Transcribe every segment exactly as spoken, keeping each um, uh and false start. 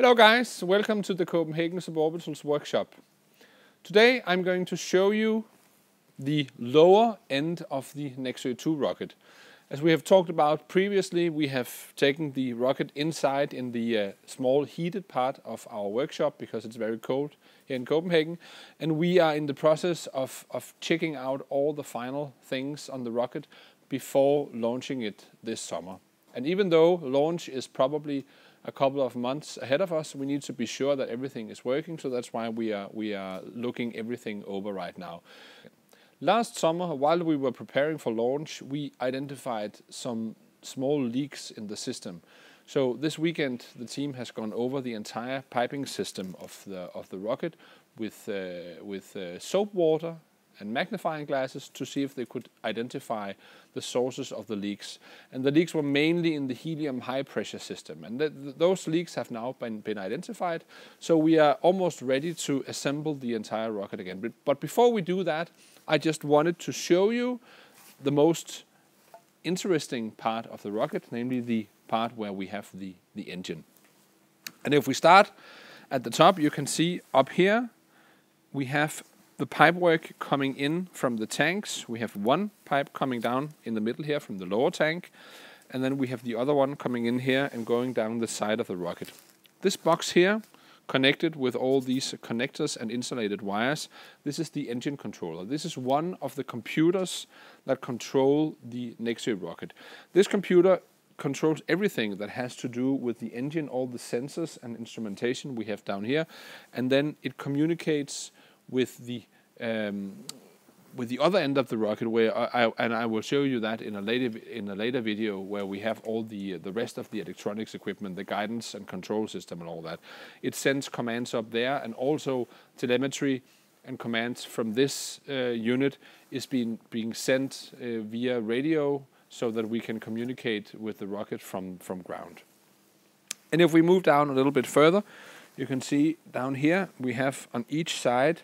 Hello guys, welcome to the Copenhagen Suborbitals workshop. Today I'm going to show you the lower end of the Nexø two rocket. As we have talked about previously, we have taken the rocket inside in the uh, small heated part of our workshop because it's very cold here in Copenhagen, and we are in the process of, of checking out all the final things on the rocket before launching it this summer. And even though launch is probably a couple of months ahead of us, we need to be sure that everything is working, so that's why we are, we are looking everything over right now. Last summer, while we were preparing for launch, we identified some small leaks in the system. So this weekend the team has gone over the entire piping system of the, of the rocket with, uh, with uh, soap water and magnifying glasses to see if they could identify the sources of the leaks. And the leaks were mainly in the helium high pressure system, and th th those leaks have now been, been identified, so we are almost ready to assemble the entire rocket again. But, but before we do that, I just wanted to show you the most interesting part of the rocket, namely the part where we have the, the engine. And if we start at the top, you can see up here we have the pipework coming in from the tanks. We have one pipe coming down in the middle here from the lower tank, and then we have the other one coming in here and going down the side of the rocket. This box here, connected with all these connectors and insulated wires, this is the engine controller. This is one of the computers that control the Nexø rocket. This computer controls everything that has to do with the engine, all the sensors and instrumentation we have down here, and then it communicates with the um, with the other end of the rocket, where I, I and I will show you that in a later in a later video, where we have all the uh, the rest of the electronics equipment, the guidance and control system, and all that. It sends commands up there, and also telemetry and commands from this uh, unit is being being sent uh, via radio, so that we can communicate with the rocket from from ground. And if we move down a little bit further, you can see down here we have on each side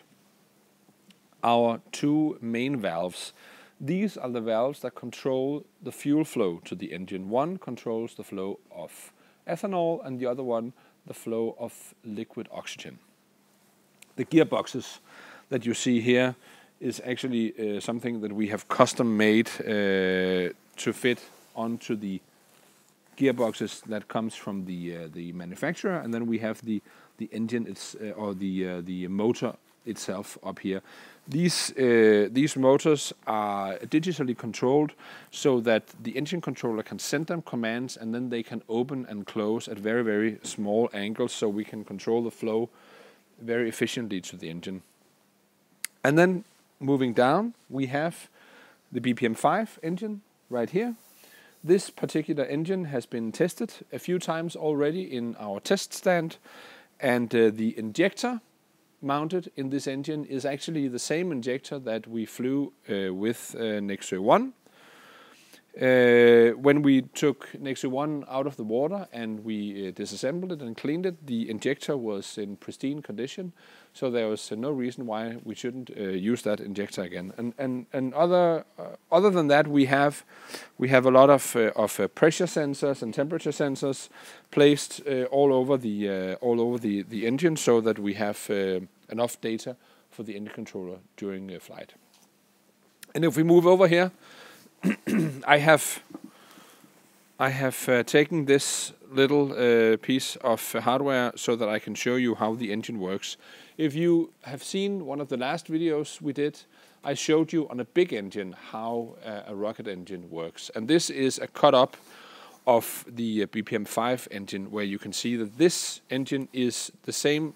our two main valves. These are the valves that control the fuel flow to the engine. One controls the flow of ethanol, and the other one the flow of liquid oxygen. The gearboxes that you see here is actually uh, something that we have custom made uh, to fit onto the gearboxes that comes from the uh, the manufacturer, and then we have the the engine it's uh, or the uh, the motor itself up here. These uh, these motors are digitally controlled, so that the engine controller can send them commands, and then they can open and close at very very small angles, so we can control the flow very efficiently to the engine. And then moving down, we have the B P M five engine right here. This particular engine has been tested a few times already in our test stand, and uh, the injector mounted in this engine is actually the same injector that we flew uh, with uh, Nexø one. Uh, when we took Nexø one out of the water and we uh, disassembled it and cleaned it, the injector was in pristine condition, so there was uh, no reason why we shouldn't uh, use that injector again. And and and other uh, other than that, we have we have a lot of uh, of uh, pressure sensors and temperature sensors placed uh, all over the uh, all over the the engine, so that we have uh, enough data for the engine controller during uh, flight. And if we move over here, I have I have uh, taken this little uh, piece of hardware so that I can show you how the engine works. If you have seen one of the last videos we did, I showed you on a big engine how uh, a rocket engine works, and this is a cut up of the B P M five engine, where you can see that this engine is the same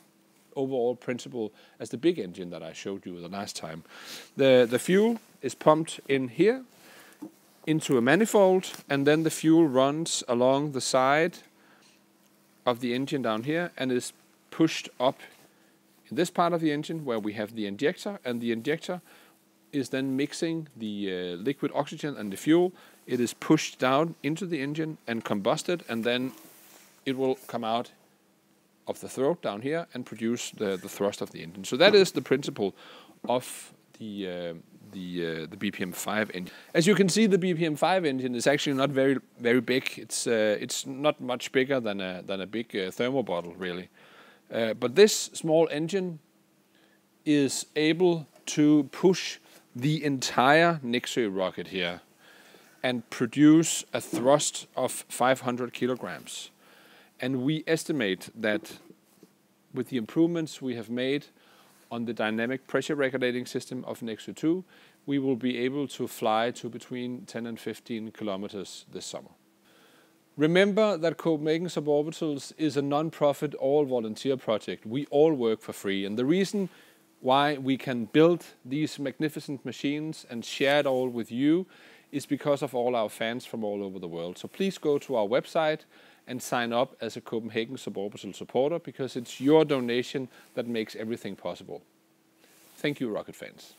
overall principle as the big engine that I showed you the last time. The the fuel is pumped in here into a manifold, and then the fuel runs along the side of the engine down here and is pushed up in this part of the engine where we have the injector, and the injector is then mixing the uh, liquid oxygen and the fuel. It is pushed down into the engine and combusted, and then it will come out of the throat down here and produce the, the thrust of the engine. So that is the principle of the uh, the uh, the B P M five engine. As you can see, the B P M five engine is actually not very very big. It's uh, it's not much bigger than a than a big uh, thermal bottle, really. Uh, but this small engine is able to push the entire Nexø rocket here and produce a thrust of five hundred kilograms. And we estimate that with the improvements we have made on the dynamic pressure regulating system of Nexø two, we will be able to fly to between ten and fifteen kilometers this summer. Remember that Copenhagen Suborbitals is a non-profit, all-volunteer project. We all work for free, and the reason why we can build these magnificent machines and share it all with you is because of all our fans from all over the world. So please go to our website and sign up as a Copenhagen Suborbital supporter, because it's your donation that makes everything possible. Thank you, rocket fans.